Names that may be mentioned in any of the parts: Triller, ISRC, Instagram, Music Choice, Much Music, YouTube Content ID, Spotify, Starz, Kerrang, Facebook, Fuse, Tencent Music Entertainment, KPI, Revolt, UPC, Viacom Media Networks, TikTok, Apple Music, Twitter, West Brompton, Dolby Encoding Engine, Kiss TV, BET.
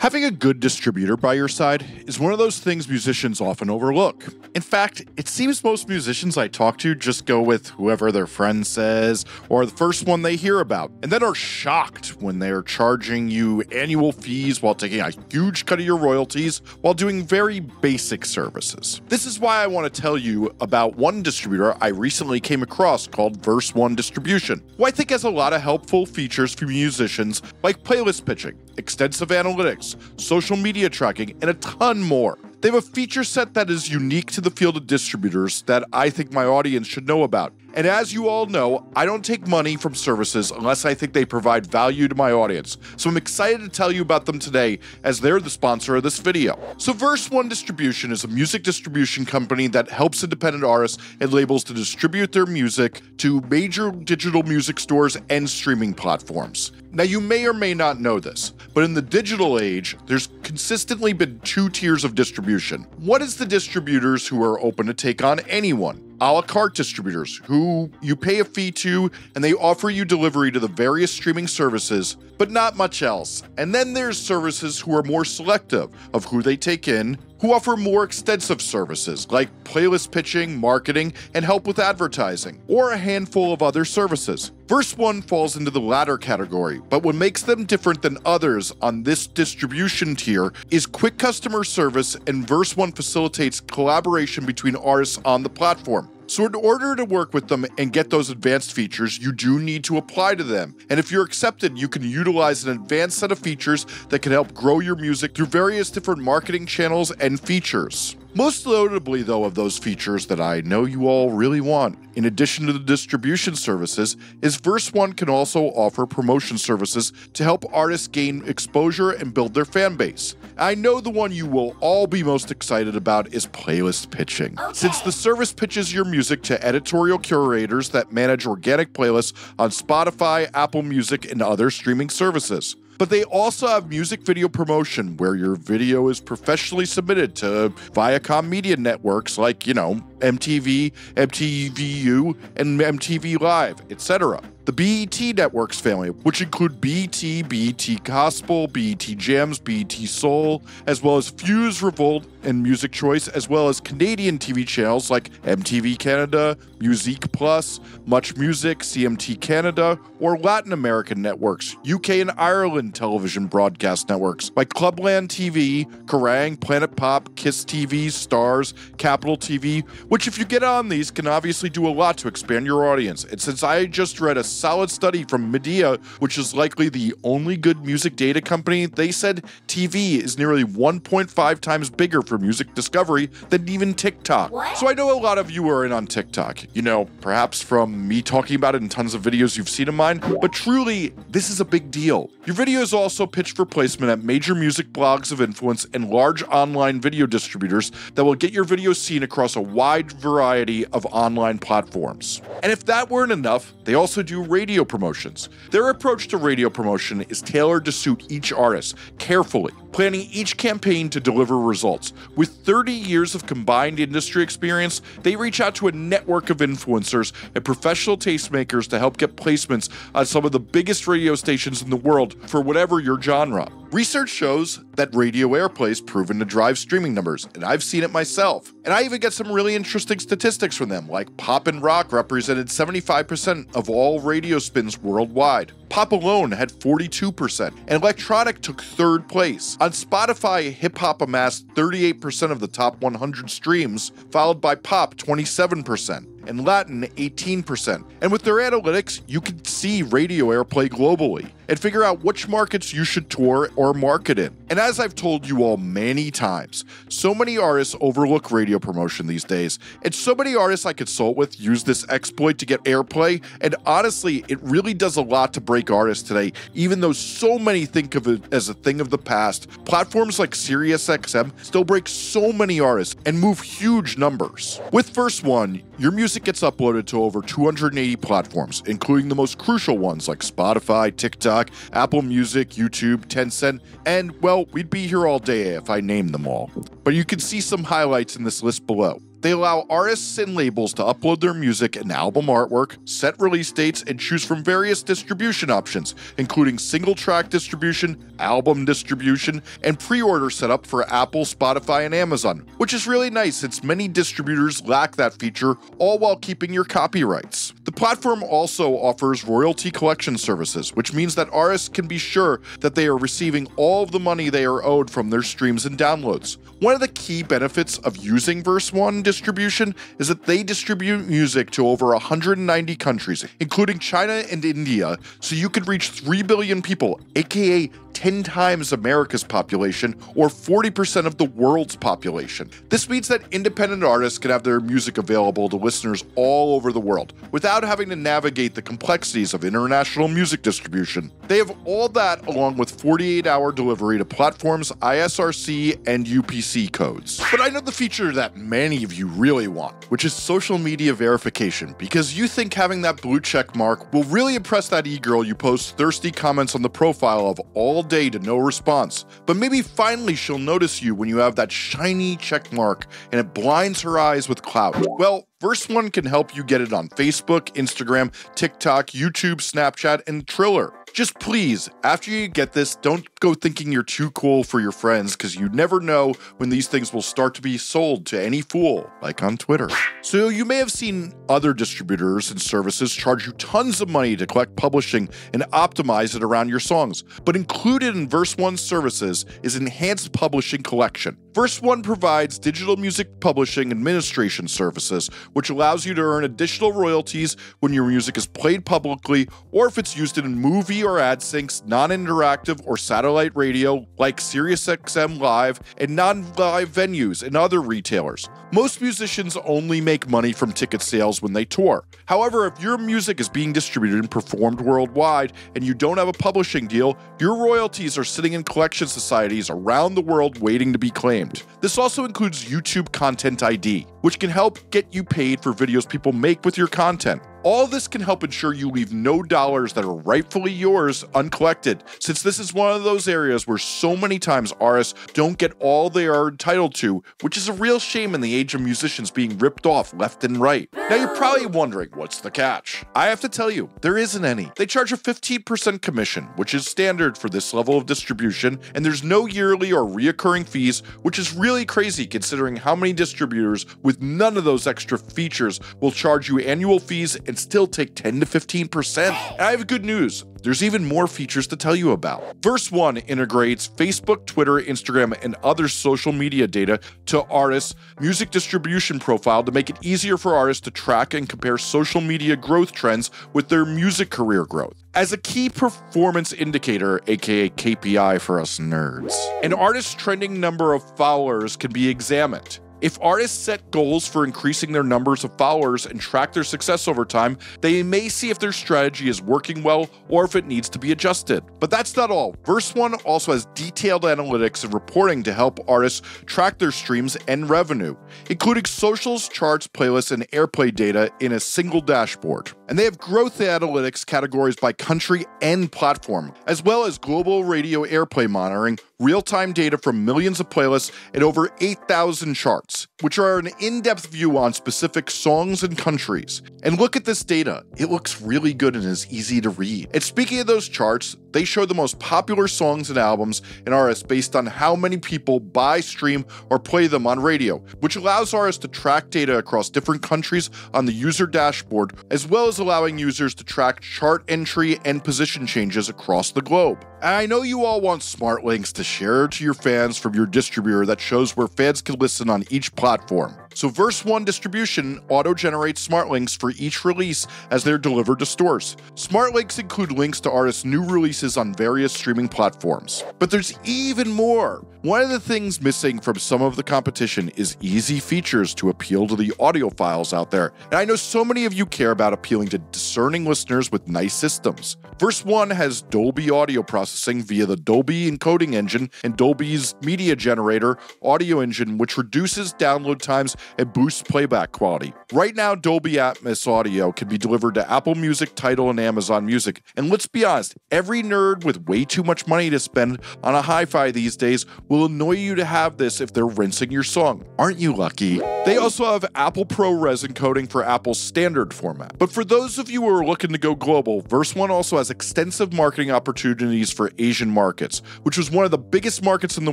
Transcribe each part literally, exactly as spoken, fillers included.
Having a good distributor by your side is one of those things musicians often overlook. In fact, it seems most musicians I talk to just go with whoever their friend says or the first one they hear about, and then are shocked when they are charging you annual fees while taking a huge cut of your royalties while doing very basic services. This is why I want to tell you about one distributor I recently came across called VerseOne Distribution, who I think has a lot of helpful features for musicians like playlist pitching, extensive analytics, social media tracking, and a ton more. They have a feature set that is unique to the field of distributors that I think my audience should know about. And as you all know, I don't take money from services unless I think they provide value to my audience. So I'm excited to tell you about them today as they're the sponsor of this video. So VerseOne Distribution is a music distribution company that helps independent artists and labels to distribute their music to major digital music stores and streaming platforms. Now, you may or may not know this, but in the digital age, there's consistently been two tiers of distribution. One is the distributors who are open to take on anyone. A la carte distributors who you pay a fee to and they offer you delivery to the various streaming services, but not much else. And then there's services who are more selective of who they take in, who offer more extensive services like playlist pitching, marketing, and help with advertising, or a handful of other services. VerseOne falls into the latter category, but what makes them different than others on this distribution tier is quick customer service, and VerseOne facilitates collaboration between artists on the platform. So in order to work with them and get those advanced features, you do need to apply to them. And if you're accepted, you can utilize an advanced set of features that can help grow your music through various different marketing channels and features. Most notably, though, of those features that I know you all really want, in addition to the distribution services, is VerseOne can also offer promotion services to help artists gain exposure and build their fan base. I know the one you will all be most excited about is playlist pitching. Okay. Since the service pitches your music to editorial curators that manage organic playlists on Spotify, Apple Music, and other streaming services. But they also have music video promotion, where your video is professionally submitted to Viacom Media Networks like, you know, M T V, M T V U, and M T V Live, et cetera. The B E T Networks family, which include B E T, B E T Gospel, B E T Jams, B E T Soul, as well as Fuse, Revolt, and Music Choice, as well as Canadian T V channels like M T V Canada, Musique Plus, Much Music, C M T Canada, or Latin American networks, U K and Ireland television broadcast networks like Clubland T V, Kerrang, Planet Pop, Kiss T V, Starz, Capital T V, which if you get on these can obviously do a lot to expand your audience. And since I just read a solid study from Media, which is likely the only good music data company, they said T V is nearly one point five times bigger for music discovery than even TikTok. What? So I know a lot of you are in on TikTok, you know, perhaps from me talking about it in tons of videos you've seen of mine, but truly, this is a big deal. Your video is also pitched for placement at major music blogs of influence and large online video distributors that will get your video seen across a wide variety of online platforms. And if that weren't enough, they also do radio promotions. Their approach to radio promotion is tailored to suit each artist, carefully planning each campaign to deliver results. With thirty years of combined industry experience, they reach out to a network of influencers and professional tastemakers to help get placements on some of the biggest radio stations in the world for whatever your genre. Research shows that radio airplay is proven to drive streaming numbers, and I've seen it myself. And I even get some really interesting statistics from them, like pop and rock represented seventy-five percent of all radio spins worldwide. Pop alone had forty-two percent, and electronic took third place. On Spotify, hip-hop amassed thirty-eight percent of the top one hundred streams, followed by pop twenty-seven percent. And Latin eighteen percent. And with their analytics, you can see radio airplay globally and figure out which markets you should tour or market in. And as I've told you all many times, so many artists overlook radio promotion these days, and so many artists I consult with use this exploit to get airplay, and honestly, it really does a lot to break artists today, even though so many think of it as a thing of the past. Platforms like Sirius X M still break so many artists and move huge numbers. With VerseOne, your music Music gets uploaded to over two hundred eighty platforms, including the most crucial ones like Spotify, TikTok, Apple Music, YouTube, Tencent, and, well, we'd be here all day if I named them all. But you can see some highlights in this list below. They allow artists and labels to upload their music and album artwork, set release dates, and choose from various distribution options, including single-track distribution, album distribution, and pre-order setup for Apple, Spotify, and Amazon, which is really nice since many distributors lack that feature, all while keeping your copyrights. The platform also offers royalty collection services, which means that artists can be sure that they are receiving all of the money they are owed from their streams and downloads. One of the key benefits of using VerseOne Distribution is that they distribute music to over one hundred ninety countries, including China and India, so you could reach three billion people, aka ten times America's population, or forty percent of the world's population. This means that independent artists can have their music available to listeners all over the world, without having to navigate the complexities of international music distribution. They have all that along with forty-eight hour delivery to platforms, I S R C, and U P C codes. But I know the feature that many of you really want, which is social media verification, because you think having that blue check mark will really impress that e-girl you post thirsty comments on the profile of all day to no response, but maybe finally she'll notice you when you have that shiny check mark and it blinds her eyes with clout. Well, VerseOne can help you get it on Facebook, Instagram, TikTok, YouTube, Snapchat, and Triller. Just please, after you get this, don't go thinking you're too cool for your friends, because you never know when these things will start to be sold to any fool, like on Twitter. So you may have seen other distributors and services charge you tons of money to collect publishing and optimize it around your songs, but included in VerseOne's services is Enhanced Publishing Collection. VerseOne provides digital music publishing administration services, which allows you to earn additional royalties when your music is played publicly or if it's used in movie or ad syncs, non-interactive or satellite radio like SiriusXM Live, and non-live venues and other retailers. Most musicians only make money from ticket sales when they tour. However, if your music is being distributed and performed worldwide and you don't have a publishing deal, your royalties are sitting in collection societies around the world waiting to be claimed. This also includes YouTube Content I D, which can help get you paid for videos people make with your content. All this can help ensure you leave no dollars that are rightfully yours uncollected, since this is one of those areas where so many times artists don't get all they are entitled to, which is a real shame in the age of musicians being ripped off left and right. Now you're probably wondering, what's the catch? I have to tell you, there isn't any. They charge a fifteen percent commission, which is standard for this level of distribution, and there's no yearly or reoccurring fees, which is really crazy considering how many distributors with none of those extra features will charge you annual fees and still take ten to fifteen percent. And I have good news. There's even more features to tell you about. VerseOne integrates Facebook, Twitter, Instagram, and other social media data to artists' music distribution profile to make it easier for artists to track and compare social media growth trends with their music career growth. As a key performance indicator, aka K P I for us nerds, an artist's trending number of followers can be examined. If artists set goals for increasing their numbers of followers and track their success over time, they may see if their strategy is working well or if it needs to be adjusted. But that's not all. VerseOne also has detailed analytics and reporting to help artists track their streams and revenue, including socials, charts, playlists, and airplay data in a single dashboard. And they have growth analytics categories by country and platform, as well as global radio airplay monitoring, real-time data from millions of playlists and over eight thousand charts, which are an in-depth view on specific songs and countries. And look at this data. It looks really good and is easy to read. And speaking of those charts, they show the most popular songs and albums and artists based on how many people buy, stream, or play them on radio, which allows artists to track data across different countries on the user dashboard, as well as allowing users to track chart entry and position changes across the globe. And I know you all want smart links to share to your fans from your distributor that shows where fans can listen on each platform. So VerseOne Distribution auto-generates smart links for each release as they're delivered to stores. Smart links include links to artists' new releases on various streaming platforms. But there's even more. One of the things missing from some of the competition is easy features to appeal to the audiophiles out there. And I know so many of you care about appealing to discerning listeners with nice systems. VerseOne has Dolby audio processing via the Dolby encoding engine and Dolby's media generator audio engine, which reduces download times and boosts playback quality. Right now, Dolby Atmos audio can be delivered to Apple Music, Tidal, and Amazon Music. And let's be honest, every nerd with way too much money to spend on a hi-fi these days will annoy you to have this if they're rinsing your song. Aren't you lucky? They also have Apple Pro res encoding for Apple's standard format. But for those of you who are looking to go global, VerseOne also has extensive marketing opportunities for Asian markets, which was one of the biggest markets in the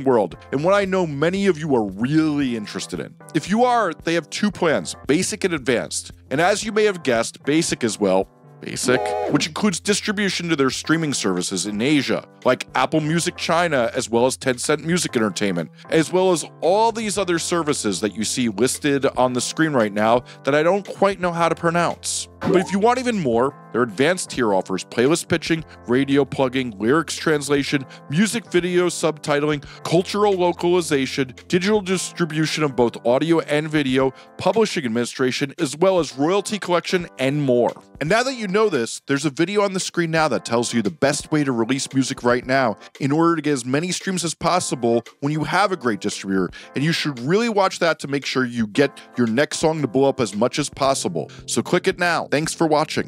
world, and what I know many of you are really interested in. If you are, they have two plans, Basic and Advanced. And as you may have guessed, Basic is, well, Basic, which includes distribution to their streaming services in Asia, like Apple Music China, as well as Tencent Music Entertainment, as well as all these other services that you see listed on the screen right now that I don't quite know how to pronounce. But if you want even more, their advanced tier offers playlist pitching, radio plugging, lyrics translation, music video subtitling, cultural localization, digital distribution of both audio and video, publishing administration, as well as royalty collection and more. And now that you know this, there's a video on the screen now that tells you the best way to release music right now in order to get as many streams as possible when you have a great distributor. And you should really watch that to make sure you get your next song to blow up as much as possible. So click it now. Thanks for watching.